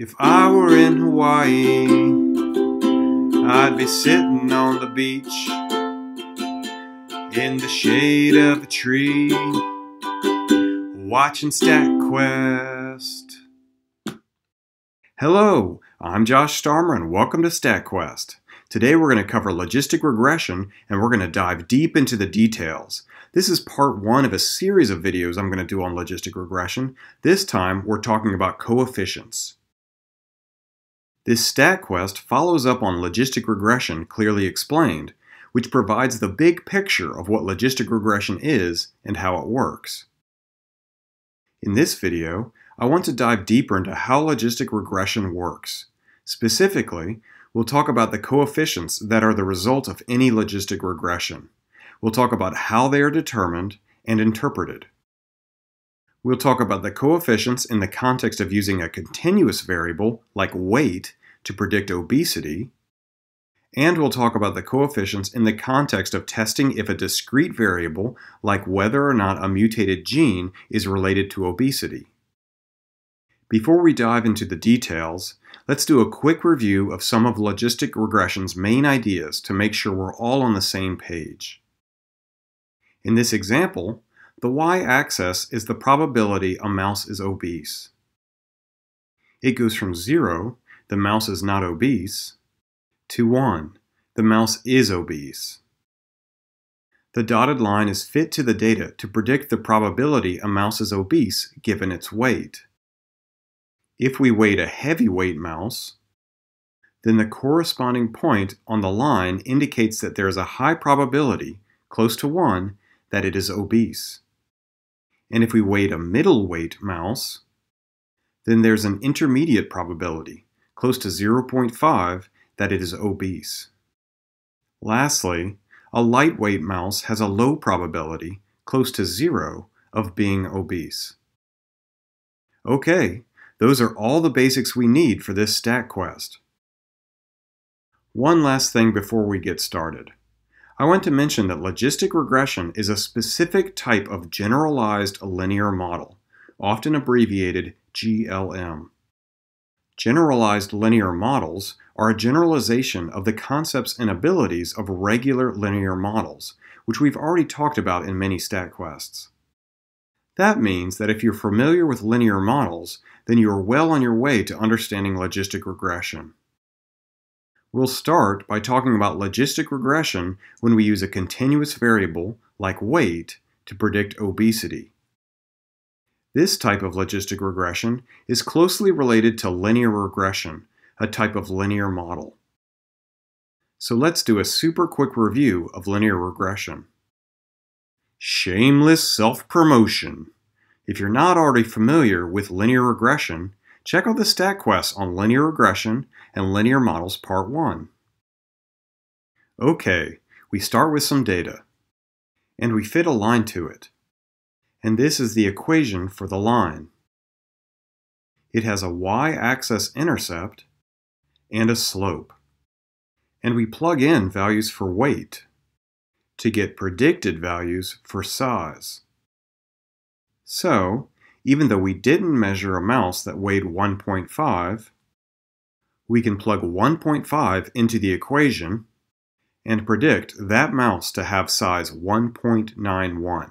If I were in Hawaii, I'd be sitting on the beach in the shade of a tree, watching StatQuest. Hello, I'm Josh Starmer and welcome to StatQuest. Today we're going to cover logistic regression and we're going to dive deep into the details. This is part one of a series of videos I'm going to do on logistic regression. This time we're talking about coefficients. This StatQuest follows up on logistic regression clearly explained, which provides the big picture of what logistic regression is and how it works. In this video, I want to dive deeper into how logistic regression works. Specifically, we'll talk about the coefficients that are the result of any logistic regression. We'll talk about how they are determined and interpreted. We'll talk about the coefficients in the context of using a continuous variable, like weight, to predict obesity. And we'll talk about the coefficients in the context of testing if a discrete variable, like whether or not a mutated gene, is related to obesity. Before we dive into the details, let's do a quick review of some of logistic regression's main ideas to make sure we're all on the same page. In this example, the y-axis is the probability a mouse is obese. It goes from 0, the mouse is not obese, to 1, the mouse is obese. The dotted line is fit to the data to predict the probability a mouse is obese given its weight. If we weight a heavyweight mouse, then the corresponding point on the line indicates that there is a high probability, close to 1, that it is obese. And if we weight a middleweight mouse, then there's an intermediate probability, close to 0.5, that it is obese. Lastly, a lightweight mouse has a low probability, close to 0, of being obese. Okay. Those are all the basics we need for this StatQuest. One last thing before we get started. I want to mention that logistic regression is a specific type of generalized linear model, often abbreviated GLM. Generalized linear models are a generalization of the concepts and abilities of regular linear models, which we've already talked about in many StatQuests. That means that if you're familiar with linear models, then you are well on your way to understanding logistic regression. We'll start by talking about logistic regression when we use a continuous variable, like weight, to predict obesity. This type of logistic regression is closely related to linear regression, a type of linear model. So let's do a super quick review of linear regression. Shameless self-promotion. If you're not already familiar with linear regression, check out the StatQuest on linear regression and linear models part 1. Okay, we start with some data, and we fit a line to it. And this is the equation for the line. It has a y-axis intercept and a slope. And we plug in values for weight to get predicted values for size. So, even though we didn't measure a mouse that weighed 1.5, we can plug 1.5 into the equation and predict that mouse to have size 1.91.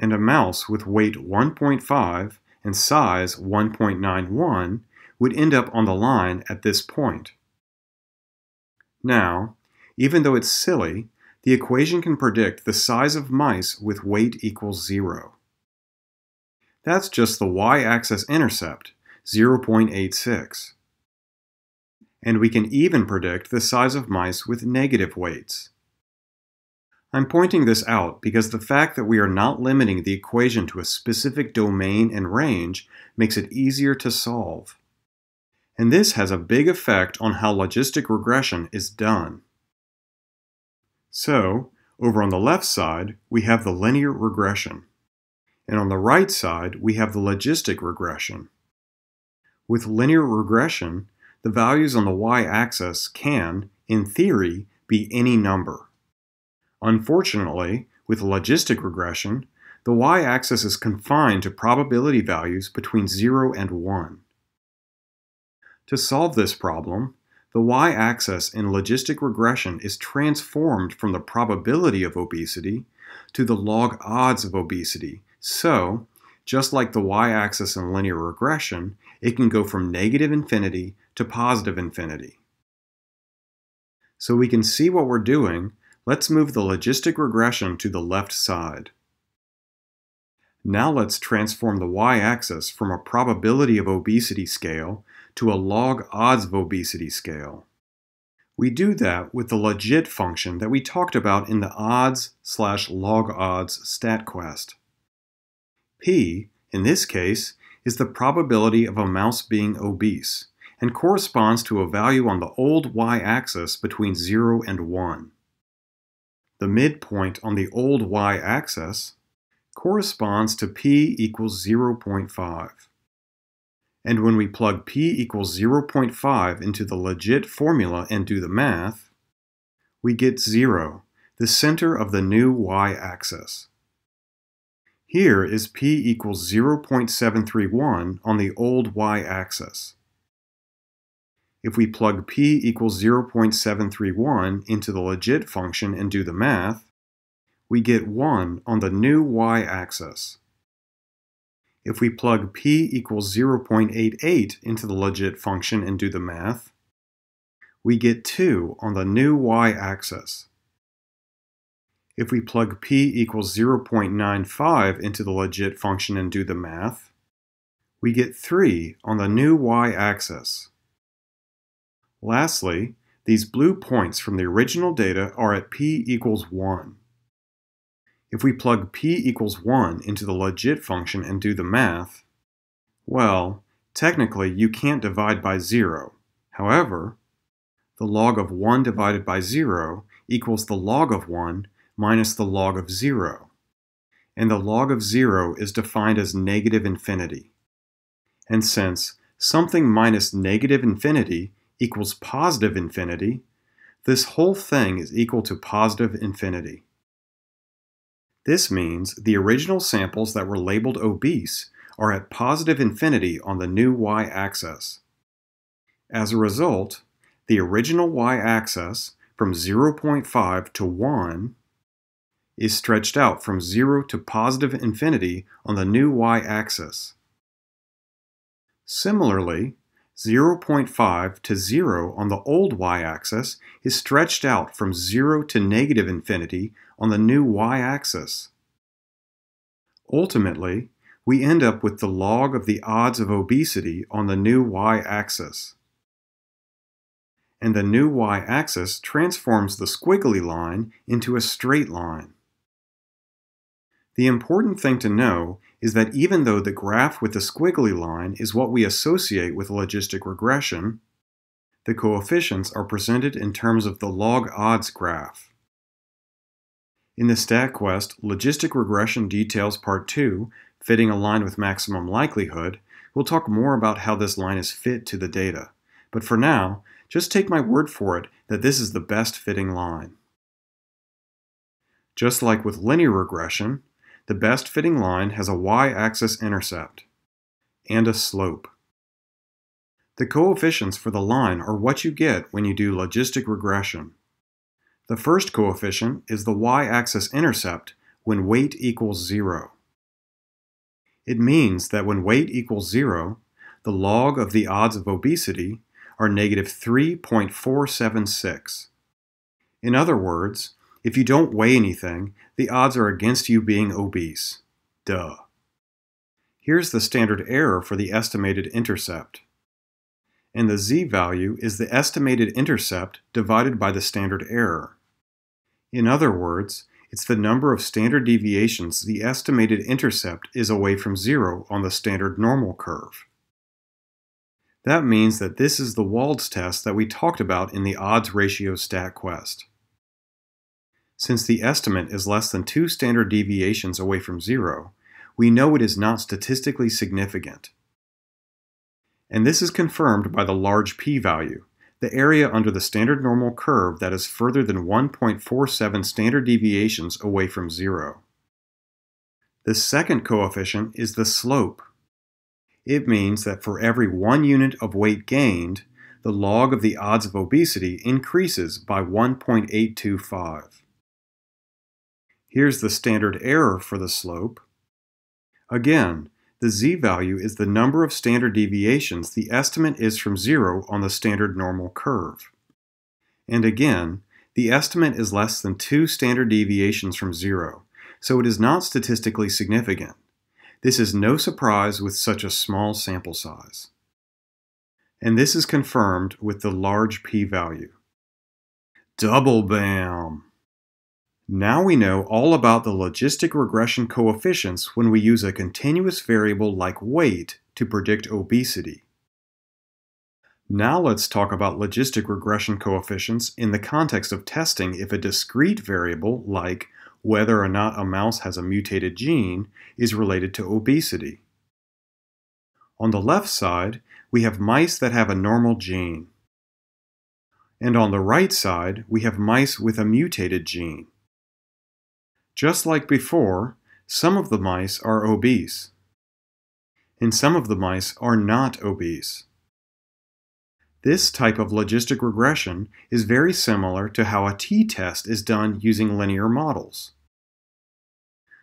And a mouse with weight 1.5 and size 1.91 would end up on the line at this point. Now, even though it's silly, the equation can predict the size of mice with weight equals 0. That's just the y-axis intercept, 0.86. And we can even predict the size of mice with negative weights. I'm pointing this out because the fact that we are not limiting the equation to a specific domain and range makes it easier to solve. And this has a big effect on how logistic regression is done. So, over on the left side, we have the linear regression. And on the right side, we have the logistic regression. With linear regression, the values on the y-axis can, in theory, be any number. Unfortunately, with logistic regression, the y-axis is confined to probability values between 0 and 1. To solve this problem, the y-axis in logistic regression is transformed from the probability of obesity to the log odds of obesity. So, just like the y-axis in linear regression, it can go from negative infinity to positive infinity. So we can see what we're doing. Let's move the logistic regression to the left side. Now let's transform the y-axis from a probability of obesity scale to a log odds of obesity scale. We do that with the logit function that we talked about in the odds/log odds StatQuest. P, in this case, is the probability of a mouse being obese and corresponds to a value on the old y-axis between 0 and 1. The midpoint on the old y-axis corresponds to p equals 0.5. And when we plug p equals 0.5 into the logit formula and do the math, we get 0, the center of the new y-axis. Here is p equals 0.731 on the old y-axis. If we plug p equals 0.731 into the logit function and do the math, we get 1 on the new y-axis. If we plug p equals 0.88 into the logit function and do the math, we get 2 on the new y-axis. If we plug p equals 0.95 into the logit function and do the math, we get 3 on the new y-axis. Lastly, these blue points from the original data are at p equals 1. If we plug p equals 1 into the logit function and do the math, well, technically you can't divide by 0. However, the log of 1 divided by 0 equals the log of 1 minus the log of 0. And the log of 0 is defined as negative infinity. And since something minus negative infinity equals positive infinity, this whole thing is equal to positive infinity. This means the original samples that were labeled obese are at positive infinity on the new y-axis. As a result, the original y-axis from 0.5 to 1 is stretched out from 0 to positive infinity on the new y-axis. Similarly, 0.5 to 0 on the old y-axis is stretched out from 0 to negative infinity on the new y-axis. Ultimately, we end up with the log of the odds of obesity on the new y-axis. And the new y-axis transforms the squiggly line into a straight line. The important thing to know is that even though the graph with the squiggly line is what we associate with logistic regression, the coefficients are presented in terms of the log odds graph. In the StatQuest Logistic Regression Details Part 2, Fitting a Line with Maximum Likelihood, we'll talk more about how this line is fit to the data. But for now, just take my word for it that this is the best fitting line. Just like with linear regression, the best fitting line has a y-axis intercept and a slope. The coefficients for the line are what you get when you do logistic regression. The first coefficient is the y-axis intercept when weight equals 0. It means that when weight equals 0, the log of the odds of obesity are negative 3.476. In other words, if you don't weigh anything, the odds are against you being obese. Duh. Here's the standard error for the estimated intercept. And the z-value is the estimated intercept divided by the standard error. In other words, it's the number of standard deviations the estimated intercept is away from 0 on the standard normal curve. That means that this is the Wald's test that we talked about in the odds ratio StatQuest. Since the estimate is less than 2 standard deviations away from 0, we know it is not statistically significant. And this is confirmed by the large p-value, the area under the standard normal curve that is further than 1.47 standard deviations away from 0. The second coefficient is the slope. It means that for every 1 unit of weight gained, the log of the odds of obesity increases by 1.825. Here's the standard error for the slope. Again, the z-value is the number of standard deviations the estimate is from 0 on the standard normal curve. And again, the estimate is less than 2 standard deviations from 0, so it is not statistically significant. This is no surprise with such a small sample size. And this is confirmed with the large p-value. Double bam! Now we know all about the logistic regression coefficients when we use a continuous variable like weight to predict obesity. Now let's talk about logistic regression coefficients in the context of testing if a discrete variable, like whether or not a mouse has a mutated gene, is related to obesity. On the left side, we have mice that have a normal gene. And on the right side, we have mice with a mutated gene. Just like before, some of the mice are obese, and some of the mice are not obese. This type of logistic regression is very similar to how a t-test is done using linear models.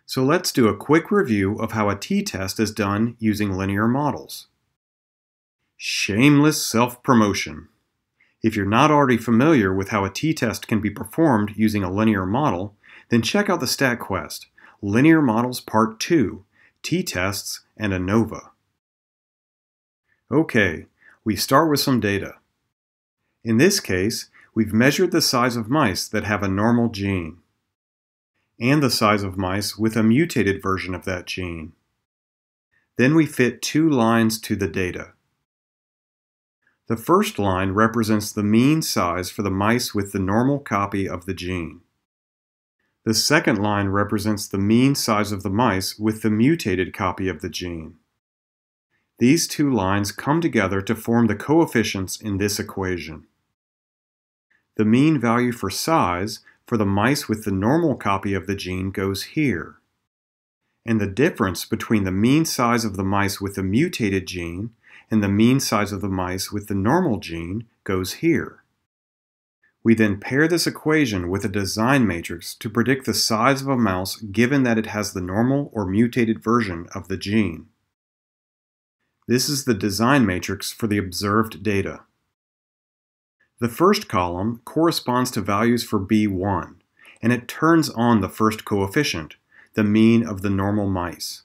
So let's do a quick review of how a t-test is done using linear models. Shameless self-promotion. If you're not already familiar with how a t-test can be performed using a linear model, then check out the StatQuest, Linear Models Part 2, T-Tests and ANOVA. Okay, we start with some data. In this case, we've measured the size of mice that have a normal gene, and the size of mice with a mutated version of that gene. Then we fit 2 lines to the data. The first line represents the mean size for the mice with the normal copy of the gene. The second line represents the mean size of the mice with the mutated copy of the gene. These 2 lines come together to form the coefficients in this equation. The mean value for size for the mice with the normal copy of the gene goes here. And the difference between the mean size of the mice with the mutated gene and the mean size of the mice with the normal gene goes here. We then pair this equation with a design matrix to predict the size of a mouse given that it has the normal or mutated version of the gene. This is the design matrix for the observed data. The first column corresponds to values for B1, and it turns on the first coefficient, the mean of the normal mice.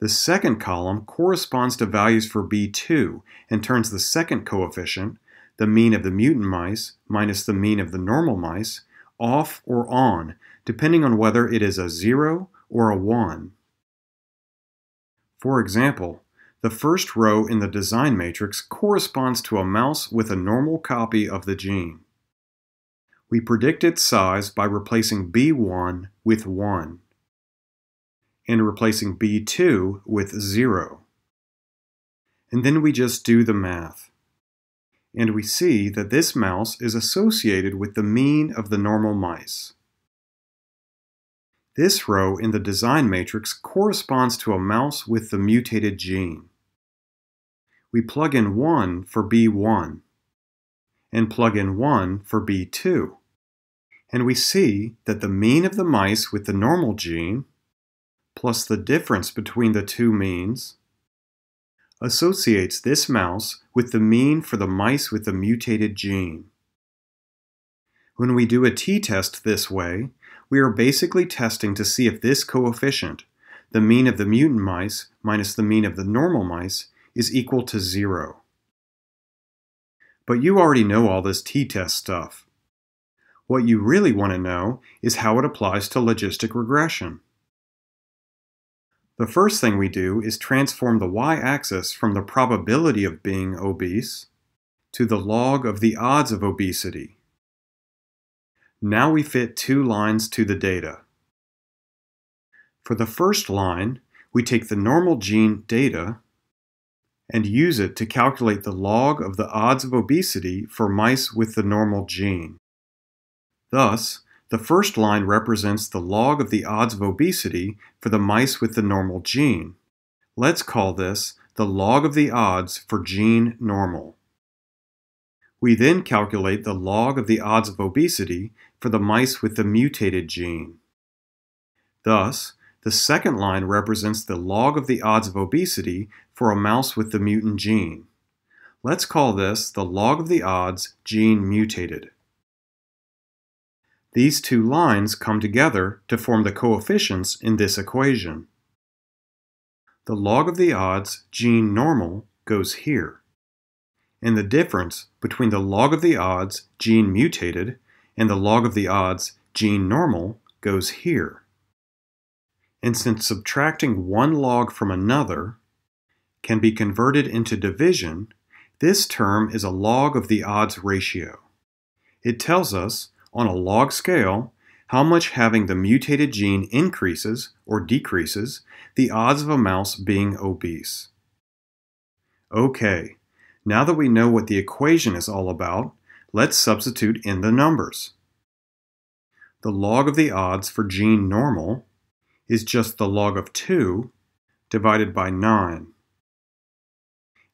The second column corresponds to values for B2 and turns the second coefficient, the mean of the mutant mice minus the mean of the normal mice, off or on, depending on whether it is a 0 or a 1. For example, the first row in the design matrix corresponds to a mouse with a normal copy of the gene. We predict its size by replacing B1 with 1 and replacing B2 with 0. And then we just do the math. And we see that this mouse is associated with the mean of the normal mice. This row in the design matrix corresponds to a mouse with the mutated gene. We plug in 1 for B1, and plug in 1 for B2, and we see that the mean of the mice with the normal gene, plus the difference between the 2 means, associates this mouse with the mean for the mice with the mutated gene. When we do a t-test this way, we are basically testing to see if this coefficient, the mean of the mutant mice minus the mean of the normal mice, is equal to 0. But you already know all this t-test stuff. What you really want to know is how it applies to logistic regression. The first thing we do is transform the y-axis from the probability of being obese to the log of the odds of obesity. Now we fit 2 lines to the data. For the first line, we take the normal gene data and use it to calculate the log of the odds of obesity for mice with the normal gene. Thus, the first line represents the log of the odds of obesity for the mice with the normal gene, Let's call this the log of the odds for gene normal. We then calculate the log of the odds of obesity for the mice with the mutated gene. Thus, the second line represents the log of the odds of obesity for a mouse with the mutant gene. Let's call this the log of the odds gene mutated. These two lines come together to form the coefficients in this equation. The log of the odds gene normal goes here, and the difference between the log of the odds gene mutated and the log of the odds gene normal goes here. And since subtracting one log from another can be converted into division, this term is a log of the odds ratio. It tells us on a log scale, how much having the mutated gene increases or decreases the odds of a mouse being obese. Okay, now that we know what the equation is all about, let's substitute in the numbers. The log of the odds for gene normal is just the log of 2 divided by 9.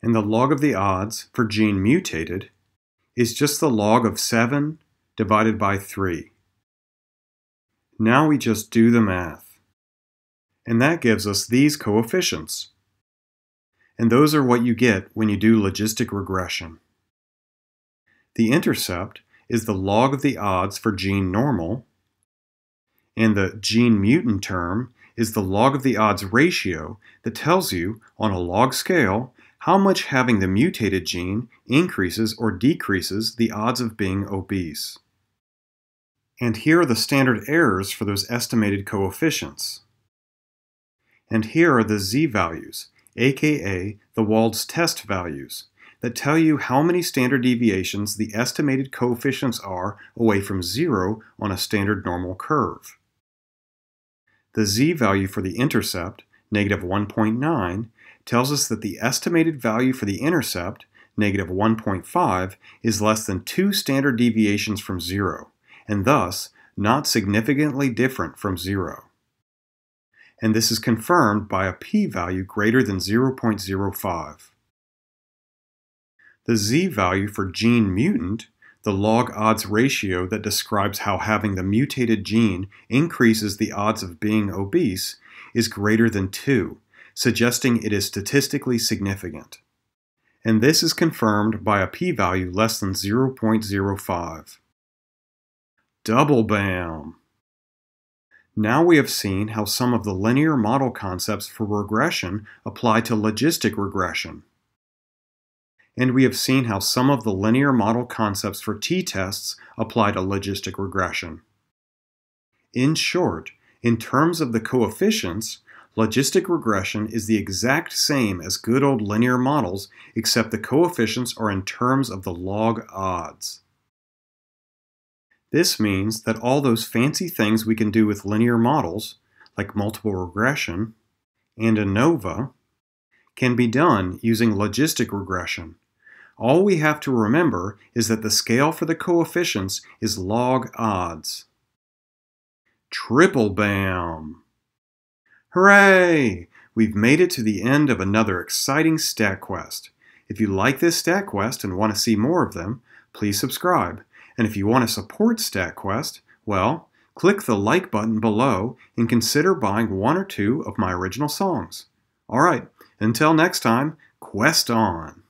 And the log of the odds for gene mutated is just the log of 7 divided by 3. Now we just do the math. And that gives us these coefficients. And those are what you get when you do logistic regression. The intercept is the log of the odds for gene normal, and the gene mutant term is the log of the odds ratio that tells you, on a log scale, how much having the mutated gene increases or decreases the odds of being obese. And here are the standard errors for those estimated coefficients. And here are the z-values, aka the Wald's test values, that tell you how many standard deviations the estimated coefficients are away from 0 on a standard normal curve. The z-value for the intercept, -1.9, tells us that the estimated value for the intercept, -1.5, is less than 2 standard deviations from 0, and thus not significantly different from 0. And this is confirmed by a p-value greater than 0.05. The z-value for gene mutant, the log odds ratio that describes how having the mutated gene increases the odds of being obese, is greater than 2, suggesting it is statistically significant. And this is confirmed by a p-value less than 0.05. Double bam! Now we have seen how some of the linear model concepts for regression apply to logistic regression. And we have seen how some of the linear model concepts for t-tests apply to logistic regression. In short, in terms of the coefficients, logistic regression is the exact same as good old linear models, except the coefficients are in terms of the log odds. This means that all those fancy things we can do with linear models, like multiple regression and ANOVA, can be done using logistic regression. All we have to remember is that the scale for the coefficients is log odds. Triple bam! Hooray! We've made it to the end of another exciting StatQuest. If you like this StatQuest and want to see more of them, please subscribe. And if you want to support StatQuest, well, click the like button below and consider buying one or two of my original songs. All right, until next time, quest on!